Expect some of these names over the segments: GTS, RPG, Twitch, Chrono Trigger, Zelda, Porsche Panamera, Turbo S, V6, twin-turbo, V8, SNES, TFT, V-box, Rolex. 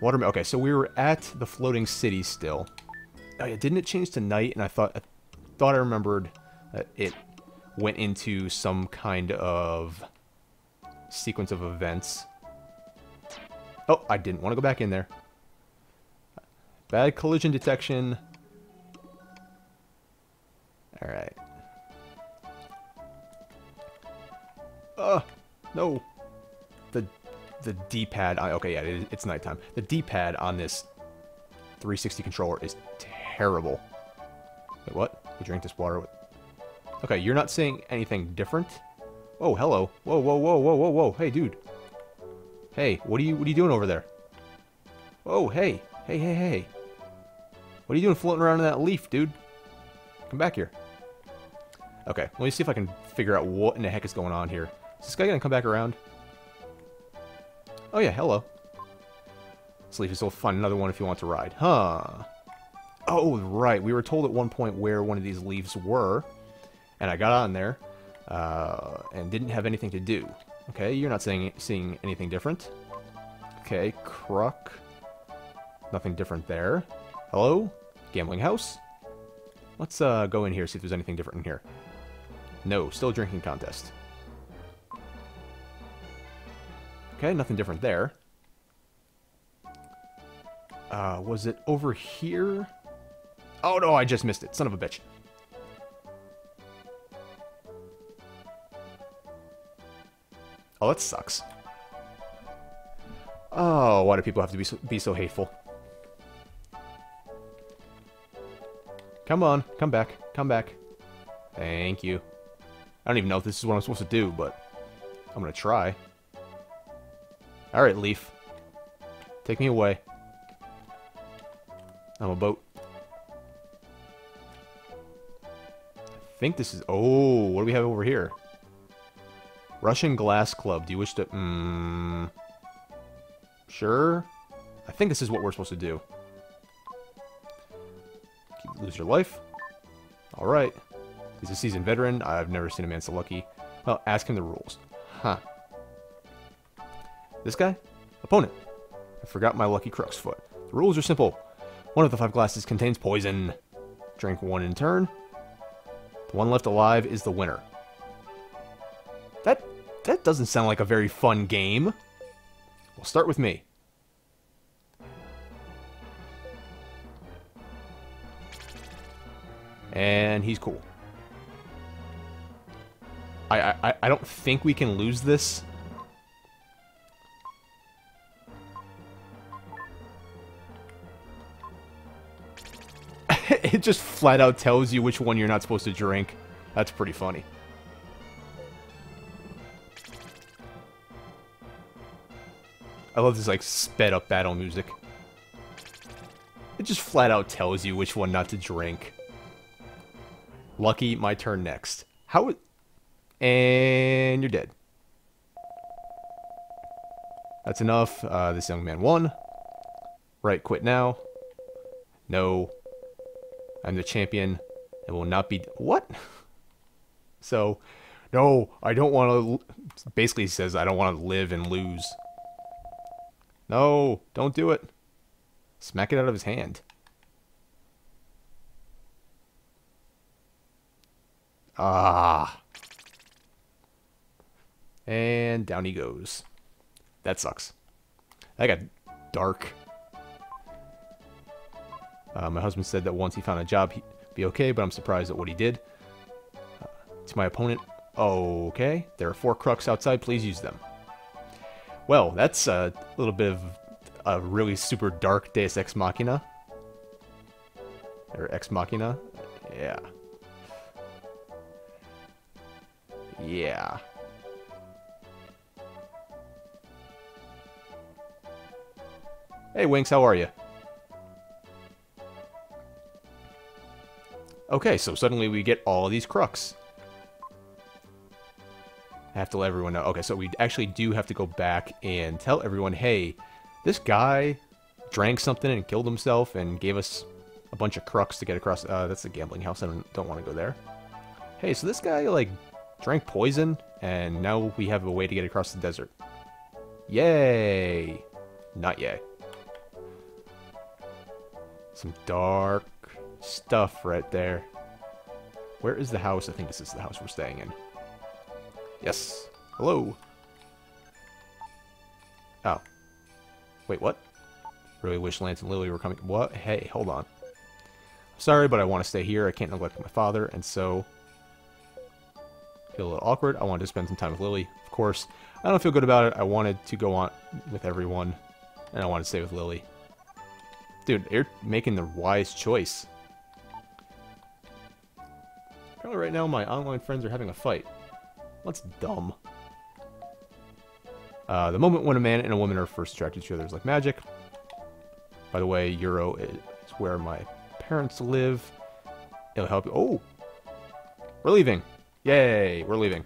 Watermelon. Okay, so we were at the floating city still. Oh yeah, didn't it change to night? And I thought I remembered that it went into some kind of sequence of events. Oh, I didn't want to go back in there. Bad collision detection. Alright. No. The D-pad... Okay, yeah, it's nighttime. The D-pad on this 360 controller is terrible. Wait, what? You drink this water with... Okay, you're not saying anything different? Oh, hello. Whoa, whoa, whoa, whoa, whoa, whoa. Hey, dude. Hey, what are you doing over there? Oh, hey. Hey, hey, hey. What are you doing floating around in that leaf, dude? Come back here. Okay, let me see if I can figure out what in the heck is going on here. Is this guy gonna come back around? Oh yeah, hello. This leaf is still fun. Another one if you want to ride. Huh. Oh, right. We were told at one point where one of these leaves were. And I got on there. And didn't have anything to do. Okay, you're not seeing anything different. Okay, Crook. Nothing different there. Hello? Gambling house? Let's go in here, see if there's anything different in here. No, still drinking contest. Okay, nothing different there. Was it over here? Oh no, I just missed it. Son of a bitch. Oh, that sucks. Oh, why do people have to be so hateful? Come on, come back, come back. Thank you. I don't even know if this is what I'm supposed to do, but I'm gonna try. Alright, leaf. Take me away. I'm a boat. I think this is... Oh, what do we have over here? Russian Glass Club. Do you wish to... Sure. I think this is what we're supposed to do. Lose your life. Alright. He's a seasoned veteran. I've never seen a man so lucky. Well, ask him the rules. Huh. This guy? Opponent. I forgot my lucky Crook's foot. The rules are simple. One of the 5 glasses contains poison. Drink 1 in turn. The one left alive is the winner. That doesn't sound like a very fun game. We'll start with me. And he's cool. I don't think we can lose this. It just flat out tells you which one you're not supposed to drink. That's pretty funny. I love this, like, sped up battle music. It just flat out tells you which one not to drink. Lucky, my turn next. How? And you're dead. That's enough. This young man won. Right, quit now. No. I'm the champion. It will not be... What? So, no, I don't want to... Basically says I don't want to live and lose. No, don't do it. Smack it out of his hand. Ah. And down he goes. That sucks. That got dark. My husband said that once he found a job, he'd be okay, but I'm surprised at what he did. To my opponent, okay. There are 4 Crooks outside. Please use them. Well, that's a little bit of a really super dark Deus Ex Machina. Or Ex Machina. Yeah. Yeah. Hey, Winx, how are you? Okay, so suddenly we get all these Crooks. I have to let everyone know. Okay, so we actually do have to go back and tell everyone, hey, this guy drank something and killed himself and gave us a bunch of Crooks to get across. That's the gambling house. I don't want to go there. Hey, so this guy, like, drank poison, and now we have a way to get across the desert. Yay! Not yay. Some dark stuff right there. Where is the house? I think this is the house we're staying in. Yes. Hello. Oh. Wait, what? Really wish Lance and Lily were coming. What? Hey, hold on. Sorry, but I want to stay here. I can't neglect my father, and so... feel a little awkward. I wanted to spend some time with Lily, of course. I don't feel good about it. I wanted to go on with everyone, and I wanted to stay with Lily. Dude, you're making the wise choice. Probably right now my online friends are having a fight. That's dumb. The moment when a man and a woman are first attracted to each other is like magic. By the way, Euro is where my parents live. It'll help you. Oh! We're leaving. Yay! We're leaving.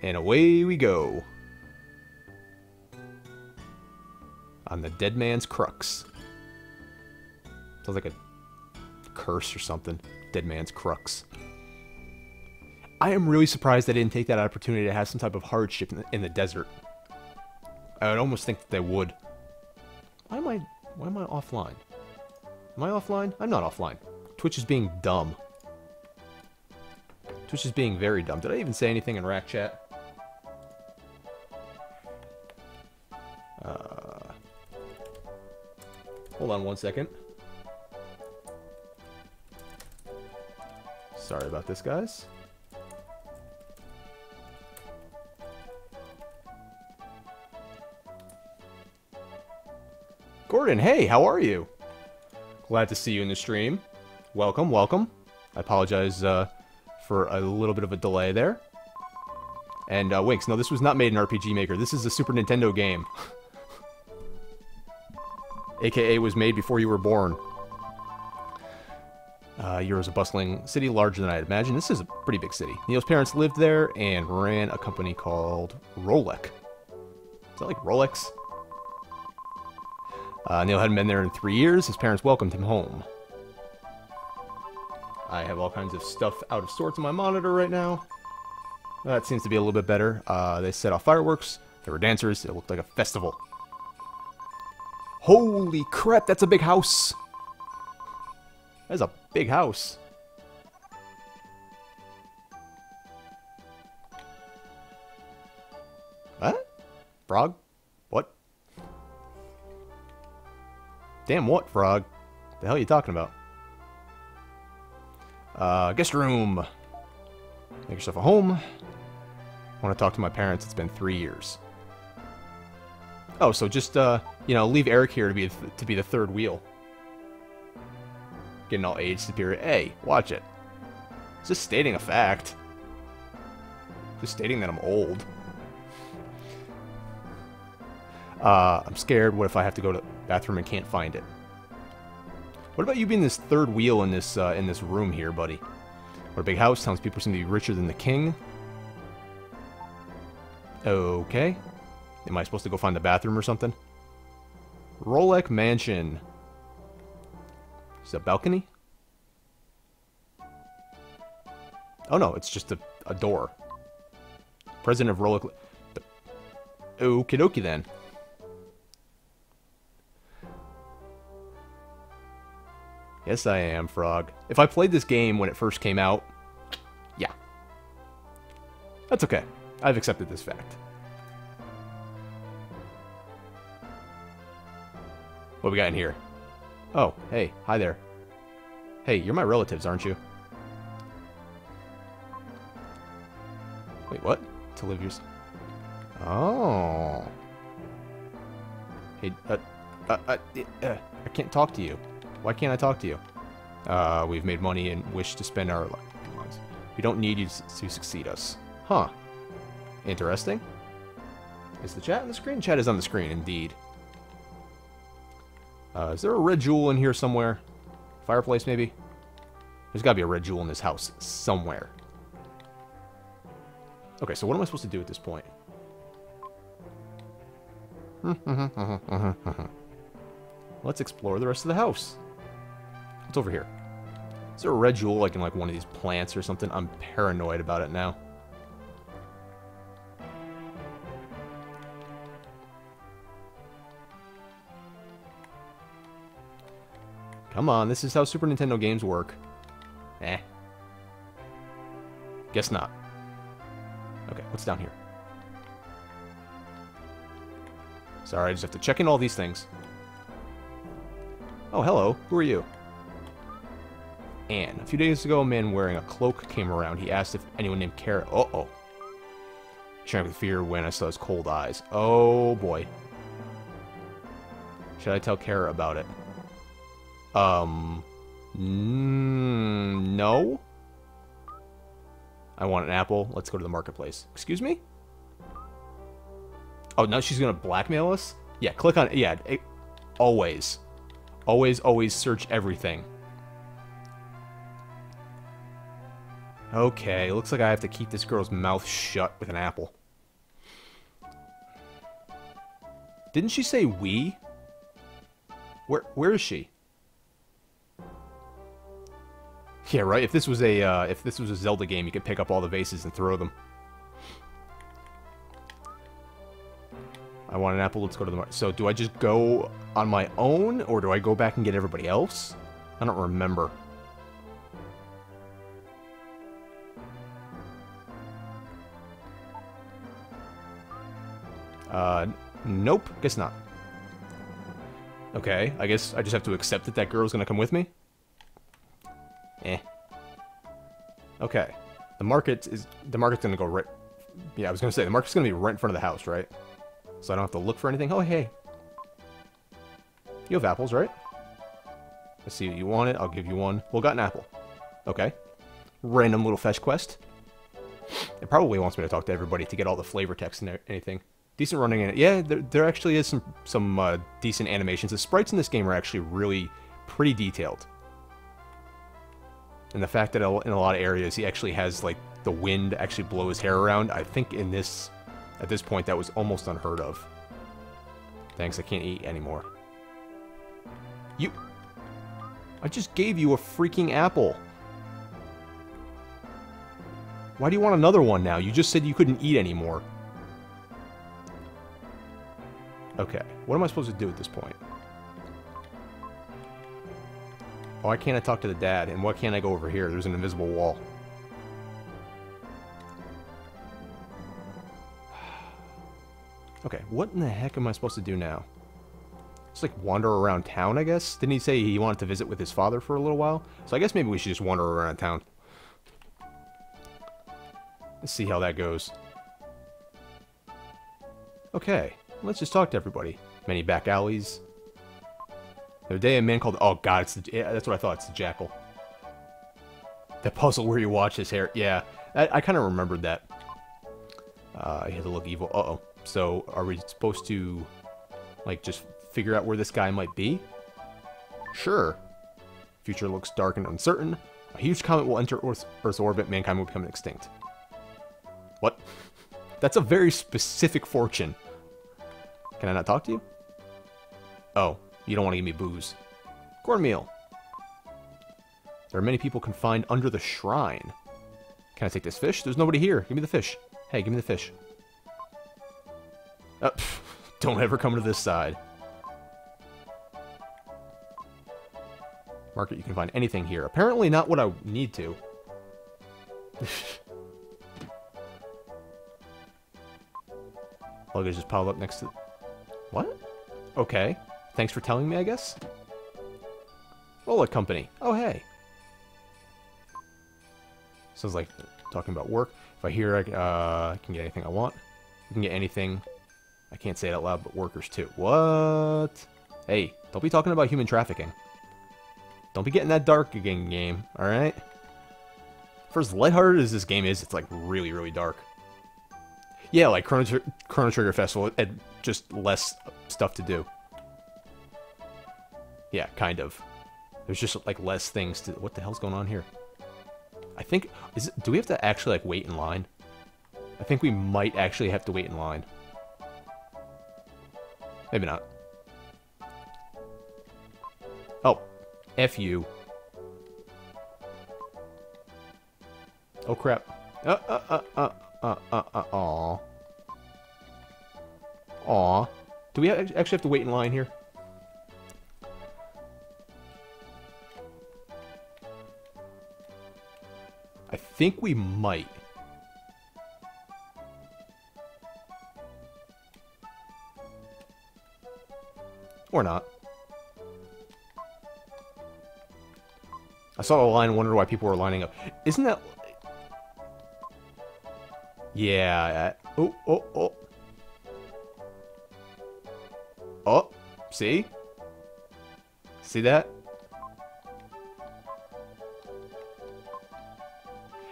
And away we go. On the dead man's crux. Sounds like a curse or something. Dead man's crux. I am really surprised they didn't take that opportunity to have some type of hardship in the desert. I would almost think that they would. Why am I offline? Am I offline? I'm not offline. Twitch is being dumb. Twitch is being very dumb. Did I even say anything in Rack Chat? Hold on one second. Sorry about this, guys. Gordon, hey, how are you? Glad to see you in the stream. Welcome, welcome. I apologize for a little bit of a delay there. And Winx, no, this was not made in RPG Maker. This is a Super Nintendo game. AKA was made before you were born. Euro's a bustling city, larger than I'd imagine. This is a pretty big city. Neil's parents lived there and ran a company called Rolex. Is that like Rolex? Neil hadn't been there in 3 years. His parents welcomed him home. I have all kinds of stuff out of sorts on my monitor right now. That seems to be a little bit better. They set off fireworks. There were dancers. It looked like a festival. Holy crap, that's a big house! That's a big house. What? Frog? What? Damn what, Frog? The hell are you talking about? Guest room. Make yourself a home. I want to talk to my parents. It's been 3 years. Oh, so just, you know, leave Eric here to be the third wheel. Getting all age superior. Hey, watch it. Just stating a fact. Just stating that I'm old. I'm scared. What if I have to go to the bathroom and can't find it? What about you being this third wheel in this room here, buddy? What a big house. Townspeople seem to be richer than the king. Okay. Am I supposed to go find the bathroom or something? Rolex Mansion. Is that a balcony? Oh no, it's just a door. President of Rolex... Okie dokie then. Yes, I am, Frog. If I played this game when it first came out... yeah. That's okay. I've accepted this fact. What we got in here? Oh, hey. Hi there. Hey, you're my relatives, aren't you? Wait, what? To live yours... oh. Hey, I can't talk to you. Why can't I talk to you? We've made money and wish to spend our lives. We don't need you to succeed us. Huh. Interesting. Is the chat on the screen? Chat is on the screen, indeed. Is there a red jewel in here somewhere? Fireplace, maybe? There's gotta be a red jewel in this house somewhere. Okay, so what am I supposed to do at this point? Let's explore the rest of the house. What's over here? Is there a red jewel like in like one of these plants or something? I'm paranoid about it now. Come on, this is how Super Nintendo games work. Eh. Guess not. Okay, what's down here? Sorry, I just have to check in all these things. Oh, hello. Who are you? Anne. A few days ago, a man wearing a cloak came around. He asked if anyone named Kara... Uh-oh. Shrank with fear when I saw his cold eyes. Oh, boy. Should I tell Kara about it? No? I want an apple. Let's go to the marketplace. Excuse me? Oh, now she's gonna blackmail us? Yeah, click on it. Yeah, always. Always, always search everything. Okay, looks like I have to keep this girl's mouth shut with an apple. Didn't she say we? Where is she? Yeah, right. If this was a Zelda game, you could pick up all the vases and throw them. I want an apple. Let's go to the market. So, do I just go on my own, or do I go back and get everybody else? I don't remember. Nope. Guess not. Okay, I guess I just have to accept that that girl's gonna come with me. Eh. Okay. The market's gonna go right... Yeah, I was gonna say, the market's gonna be right in front of the house, right? So I don't have to look for anything. Oh, hey. You have apples, right? Let's see, you want it? I'll give you one. Well, got an apple. Okay. Random little fetch quest. It probably wants me to talk to everybody to get all the flavor text and anything. Decent running in it. Yeah, there actually is some decent animations. The sprites in this game are actually really pretty detailed. And the fact that in a lot of areas he actually has, like, the wind actually blow his hair around, I think at this point, that was almost unheard of. Thanks, I can't eat anymore. You... I just gave you a freaking apple. Why do you want another one now? You just said you couldn't eat anymore. Okay, what am I supposed to do at this point? Why can't I talk to the dad? And why can't I go over here? There's an invisible wall. Okay, what in the heck am I supposed to do now? Just, like, wander around town, I guess? Didn't he say he wanted to visit with his father for a little while? So I guess maybe we should just wander around town. Let's see how that goes. Okay, let's just talk to everybody. Many back alleys. The other day, a man called... Oh, God, that's what I thought. It's the Jackal. The puzzle where you watch his hair. Yeah, I kind of remembered that. He had to look evil. Uh-oh. So, are we supposed to, like, just figure out where this guy might be? Sure. Future looks dark and uncertain. A huge comet will enter Earth's orbit. Mankind will become extinct. What? That's a very specific fortune. Can I not talk to you? Oh. You don't want to give me booze. Cornmeal. There are many people confined under the shrine. Can I take this fish? There's nobody here. Give me the fish. Hey, give me the fish. Oh, pff, don't ever come to this side. Market, you can find anything here. Apparently not what I need to. Luggage just piled up next to... What? Okay. Thanks for telling me, I guess? Rolex Company. Oh, hey. Sounds like talking about work. If I hear, I can get anything I want. You can get anything. I can't say it out loud, but workers too. What? Hey, don't be talking about human trafficking. Don't be getting that dark again, game, alright? For as lighthearted as this game is, it's like really, really dark. Yeah, like Chrono Trigger Festival, and just less stuff to do. Yeah, kind of. There's just, like, less things to... What the hell's going on here? I think... Do we have to actually, like, wait in line? I think we might actually have to wait in line. Maybe not. Oh. F you. Oh, crap. Aw. Aw. Do we actually have to wait in line here? think we might. Or not. I saw the line and wondered why people were lining up. Isn't that... Yeah. Oh, oh, oh. Oh, see? See that?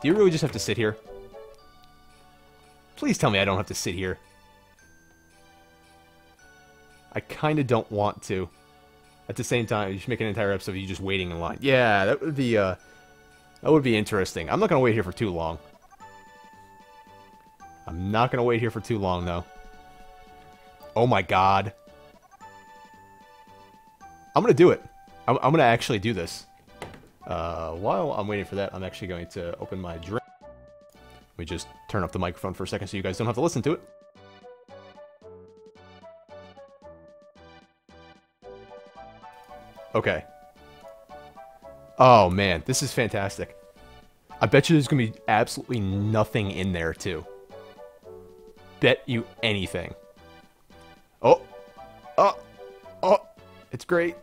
Do you really just have to sit here? Please tell me I don't have to sit here. I kind of don't want to. At the same time, you should make an entire episode of you just waiting in line. Yeah, that would be interesting. I'm not going to wait here for too long. I'm not going to wait here for too long, though. Oh my god. I'm going to do it. I'm going to actually do this. While I'm waiting for that, I'm actually going to open my drink. Let me just turn up the microphone for a second so you guys don't have to listen to it. Okay. Oh, man. This is fantastic. I bet you there's going to be absolutely nothing in there, too. Bet you anything. Oh. Oh. Oh. It's great.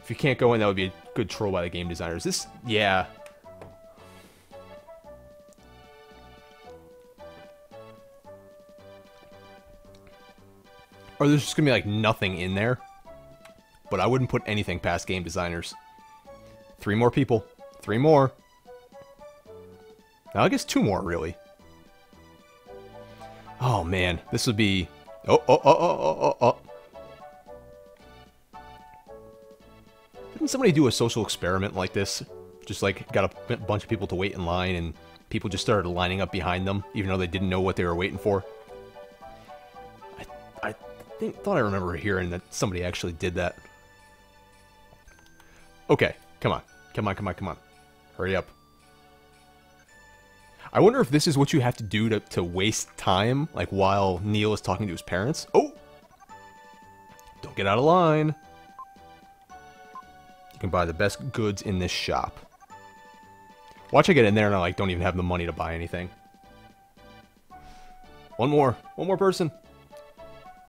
If you can't go in, that would be a good troll by the game designers. This... Yeah. Or there's just going to be, like, nothing in there. But I wouldn't put anything past game designers. 3 more people. 3 more. Now I guess 2 more, really. Oh, man. This would be... Oh, oh, oh, oh, oh, oh. Didn't somebody do a social experiment like this? Just, like, got a bunch of people to wait in line, and people just started lining up behind them, even though they didn't know what they were waiting for. I thought I remember hearing that somebody actually did that. Okay, come on. Come on, come on, come on. Hurry up. I wonder if this is what you have to do to waste time, like while Neil is talking to his parents. Oh! Don't get out of line. You can buy the best goods in this shop. Watch, I get in there and I like don't even have the money to buy anything. One more. One more person.